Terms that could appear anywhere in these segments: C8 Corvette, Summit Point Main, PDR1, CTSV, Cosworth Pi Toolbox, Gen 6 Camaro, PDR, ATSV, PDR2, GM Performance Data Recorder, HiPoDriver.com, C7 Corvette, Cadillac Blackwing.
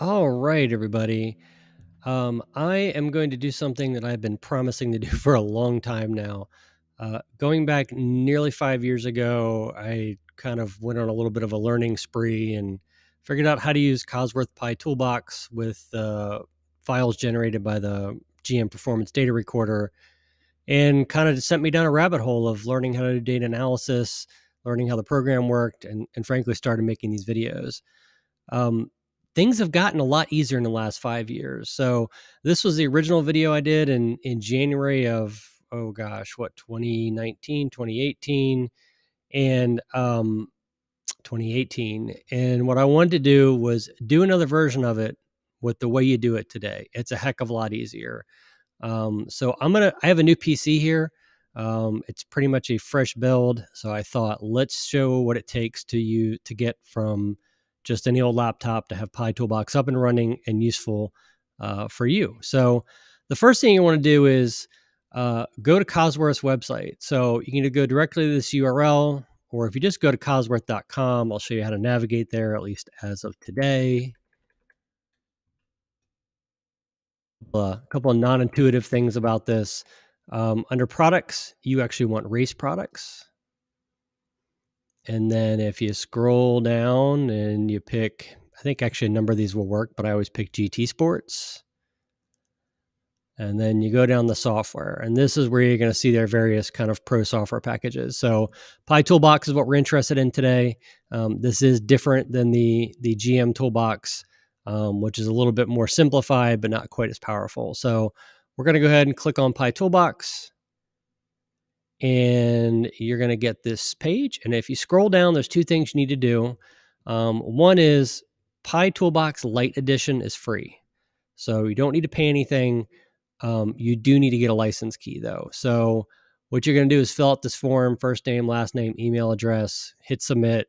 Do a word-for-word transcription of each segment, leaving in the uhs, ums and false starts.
All right, everybody. Um, I am going to do something that I've been promising to do for a long time now. Uh, going back nearly five years ago, I kind of went on a little bit of a learning spree and figured out how to use Cosworth Pi Toolbox with uh, files generated by the G M Performance Data Recorder, and kind of sent me down a rabbit hole of learning how to do data analysis, learning how the program worked, and, and frankly started making these videos. Um, Things have gotten a lot easier in the last five years. So this was the original video I did in, in January of, oh gosh, what, twenty nineteen, twenty eighteen, and um, twenty eighteen. And what I wanted to do was do another version of it with the way you do it today. It's a heck of a lot easier. Um, so I'm gonna, I have a new P C here. Um, it's pretty much a fresh build. So I thought, let's show what it takes to you to get from just any old laptop to have Pi Toolbox up and running and useful uh, for you. So the first thing you want to do is uh, go to Cosworth's website. So you can either go directly to this U R L, or if you just go to Cosworth dot com, I'll show you how to navigate there, at least as of today. Uh, a couple of non-intuitive things about this. Um, under products, you actually want race products. And then if you scroll down and you pick, I think actually a number of these will work, but I always pick G T Sports. And then you go down the software, and this is where you're going to see their various kind of pro software packages. So Pi Toolbox is what we're interested in today. Um, this is different than the, the G M Toolbox, um, which is a little bit more simplified, but not quite as powerful. So we're going to go ahead and click on Pi Toolbox. And you're going to get this page. And if you scroll down, there's two things you need to do. Um, one is Pi Toolbox Lite Edition is free. So you don't need to pay anything. Um, you do need to get a license key, though. So what you're going to do is fill out this form, first name, last name, email address, hit submit.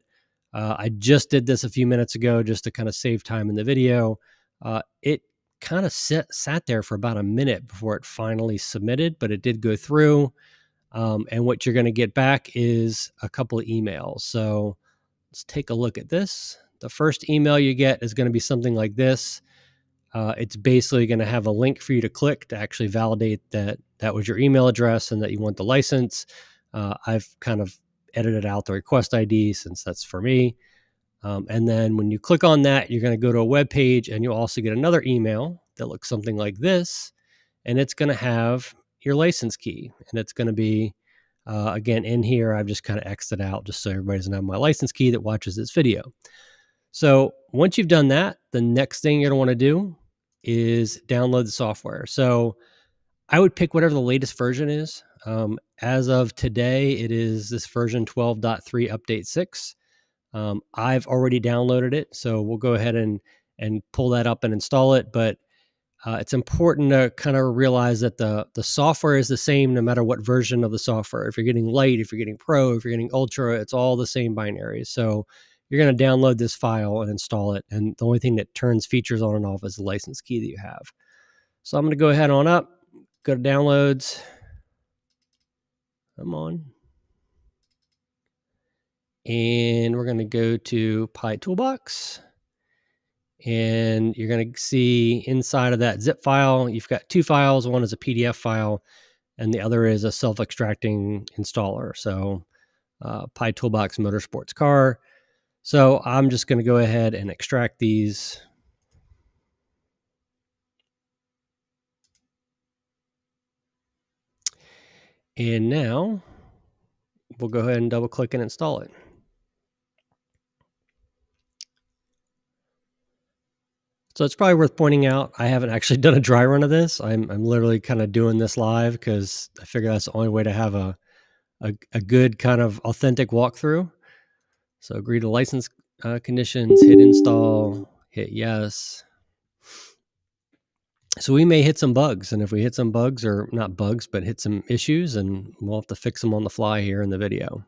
Uh, I just did this a few minutes ago just to kind of save time in the video. Uh, it kind of sat, sat there for about a minute before it finally submitted, but it did go through. Um, and what you're going to get back is a couple of emails. So let's take a look at this. The first email you get is going to be something like this. Uh, it's basically going to have a link for you to click to actually validate that that was your email address and that you want the license. Uh, I've kind of edited out the request I D since that's for me. Um, and then when you click on that, you're going to go to a web page, and you'll also get another email that looks something like this. And it's going to have your license key, and it's going to be uh, again in here. I've just kind of X'd it out just so everybody doesn't have my license key that watches this video. So once you've done that, the next thing you're going to want to do is download the software. So I would pick whatever the latest version is. Um, as of today, it is this version twelve point three update six. Um, I've already downloaded it, so we'll go ahead and and pull that up and install it. But Uh, it's important to kind of realize that the, the software is the same no matter what version of the software. If you're getting Lite, if you're getting Pro, if you're getting Ultra, it's all the same binaries. So you're going to download this file and install it. And the only thing that turns features on and off is the license key that you have. So I'm going to go ahead on up, go to downloads. Come on. And we're going to go to Pi Toolbox. And you're going to see inside of that zip file, you've got two files. One is a P D F file, and the other is a self-extracting installer. So uh, Pi Toolbox Motorsports Car. So I'm just going to go ahead and extract these. And now we'll go ahead and double click and install it. So it's probably worth pointing out, I haven't actually done a dry run of this. I'm, I'm literally kind of doing this live because I figure that's the only way to have a, a, a good kind of authentic walkthrough. So agree to license uh, conditions, hit install, hit yes. So we may hit some bugs, and if we hit some bugs, or not bugs, but hit some issues, and we'll have to fix them on the fly here in the video.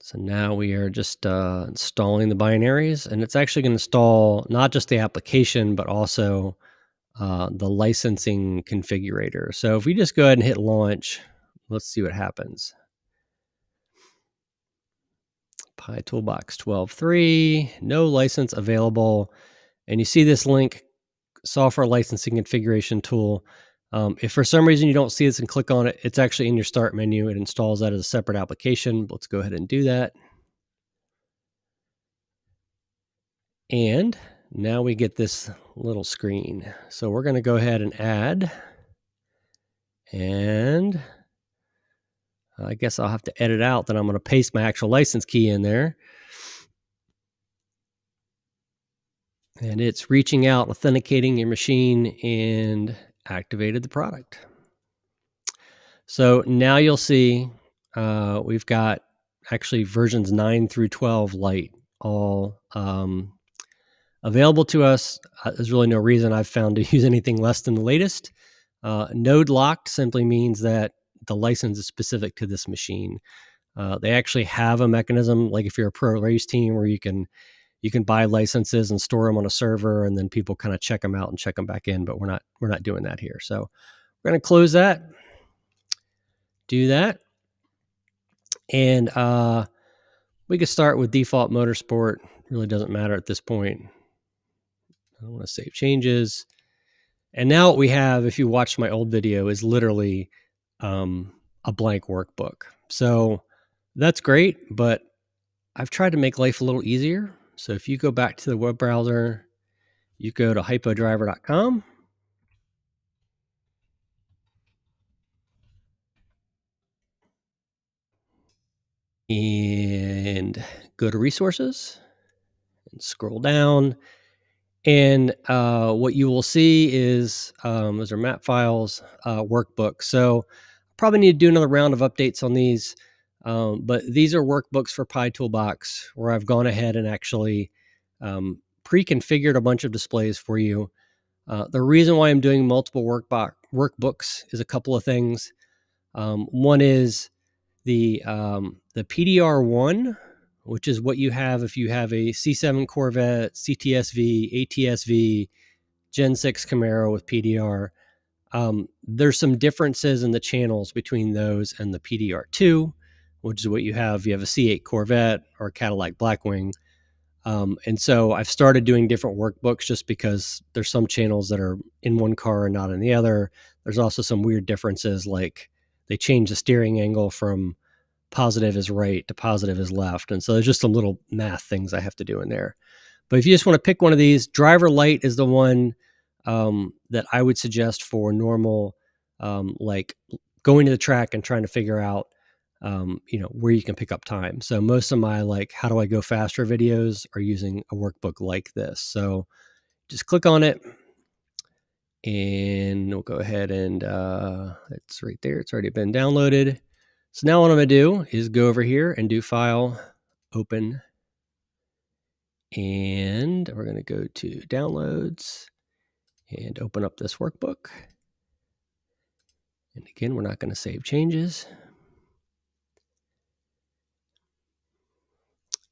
So now we are just uh, installing the binaries, and it's actually going to install not just the application, but also uh, the licensing configurator. So if we just go ahead and hit launch, let's see what happens. Pi Toolbox twelve point three, no license available. And you see this link, software licensing configuration tool. Um, if for some reason you don't see this and click on it, it's actually in your start menu. It installs that as a separate application. Let's go ahead and do that. And now we get this little screen. So we're going to go ahead and add. And I guess I'll have to edit out that I'm going to paste my actual license key in there. And it's reaching out, authenticating your machine, and activated the product. So now you'll see uh, we've got actually versions nine through twelve light all um, available to us. Uh, there's really no reason I've found to use anything less than the latest. Uh, node locked simply means that the license is specific to this machine. Uh, they actually have a mechanism, like if you're a pro race team, where you can you can buy licenses and store them on a server, and then people kind of check them out and check them back in. But we're not we're not doing that here. So we're going to close that, do that, and uh, we could start with default motorsport. Really doesn't matter at this point. I don't want to save changes. And now what we have, if you watched my old video, is literally um, a blank workbook. So that's great, but I've tried to make life a little easier. So if you go back to the web browser, you go to HiPo Driver dot com. And go to resources and scroll down. And uh, what you will see is, um, those are map files, uh, workbooks. So probably need to do another round of updates on these, um, but these are workbooks for Pi Toolbox where I've gone ahead and actually um, pre-configured a bunch of displays for you. Uh, the reason why I'm doing multiple workbook workbooks is a couple of things. Um, one is the, um, the P D R one, which is what you have if you have a C seven Corvette, C T S V, A T S V, Gen six Camaro with P D R. Um, there's some differences in the channels between those and the P D R two, which is what you have. You have a C eight Corvette or a Cadillac Blackwing. Um, and so I've started doing different workbooks just because there's some channels that are in one car and not in the other. There's also some weird differences, like they change the steering angle from positive is right to positive is left. And so there's just a little math things I have to do in there. But if you just want to pick one of these, driver light is the one um, that I would suggest for normal, um, like going to the track and trying to figure out, um, you know, where you can pick up time. So most of my, like, how do I go faster videos are using a workbook like this. So just click on it and we'll go ahead and uh, it's right there. It's already been downloaded. So now what I'm going to do is go over here and do file, open, and we're going to go to downloads and open up this workbook. And again, we're not going to save changes.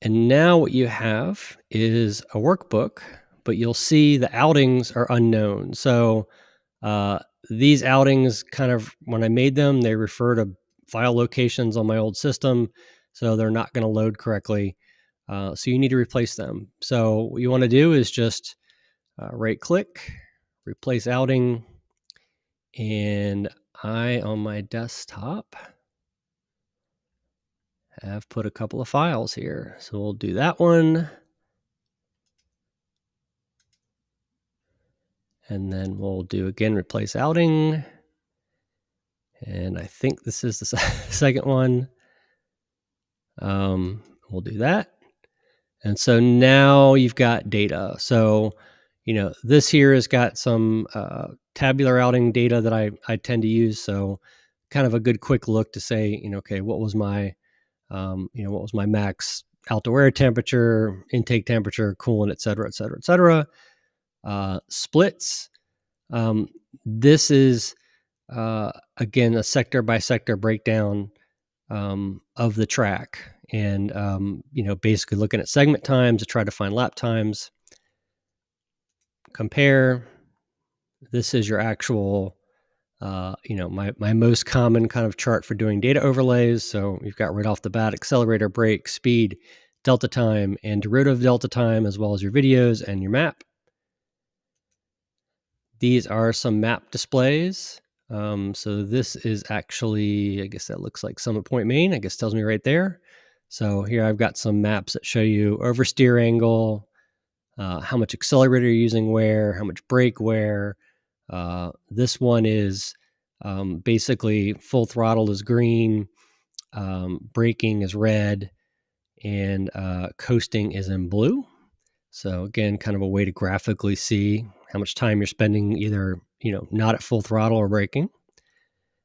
And now what you have is a workbook, but you'll see the outings are unknown. So uh, these outings kind of, when I made them, they refer to file locations on my old system, so they're not going to load correctly. Uh, so you need to replace them. So what you want to do is just uh, right click, replace outing. And I, on my desktop, have put a couple of files here. So we'll do that one. And then we'll do again, replace outing. And I think this is the second one. Um, we'll do that. And so now you've got data. So, you know, this here has got some uh, tabular outing data that I, I tend to use. So kind of a good quick look to say, you know, okay, what was my, um, you know, what was my max outdoor air temperature, intake temperature, coolant, et cetera, et cetera, et cetera. Uh, splits. Um, this is, uh, again, a sector by sector breakdown, um, of the track and, um, you know, basically looking at segment times to try to find lap times, compare. This is your actual, uh, you know, my, my most common kind of chart for doing data overlays. So you've got right off the bat, accelerator, brake, speed, delta time and derivative delta time, as well as your videos and your map. These are some map displays. Um, so this is actually, I guess that looks like Summit Point Main, I guess tells me right there. So here I've got some maps that show you oversteer angle, uh, how much accelerator you're using where, how much brake where. Uh, this one is um, basically full throttle is green, um, braking is red, and uh, coasting is in blue. So again, kind of a way to graphically see how much time you're spending either, you know, not at full throttle or braking.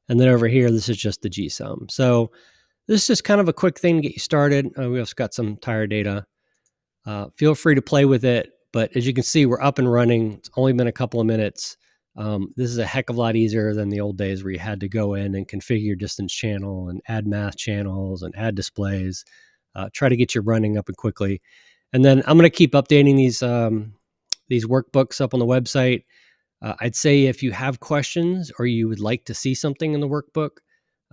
And then over here, this is just the G sum. So this is kind of a quick thing to get you started. Uh, we also got some tire data. Uh, feel free to play with it. But as you can see, we're up and running. It's only been a couple of minutes. Um, this is a heck of a lot easier than the old days where you had to go in and configure your distance channel and add math channels and add displays. Uh, try to get your running up and quickly. And then I'm going to keep updating these um, these workbooks up on the website. Uh, I'd say if you have questions or you would like to see something in the workbook,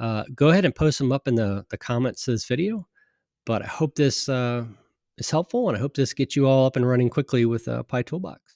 uh, go ahead and post them up in the, the comments to this video. But I hope this uh, is helpful, and I hope this gets you all up and running quickly with uh, Pi Toolbox.